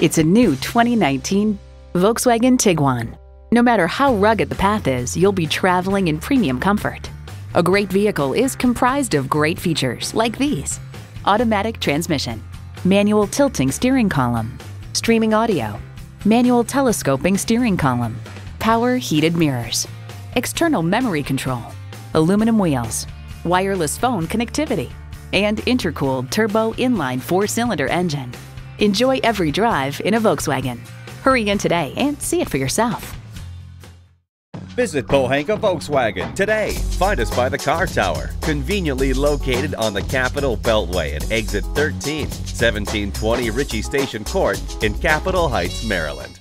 It's a new 2019 Volkswagen Tiguan. No matter how rugged the path is, you'll be traveling in premium comfort. A great vehicle is comprised of great features like these: automatic transmission, manual tilting steering column, streaming audio, manual telescoping steering column, power heated mirrors, external memory control, aluminum wheels, wireless phone connectivity, and intercooled turbo inline four-cylinder engine. Enjoy every drive in a Volkswagen. Hurry in today and see it for yourself. Visit Pohanka Volkswagen today. Find us by the car tower, conveniently located on the Capitol Beltway at exit 13, 1720 Ritchie Station Court in Capitol Heights, Maryland.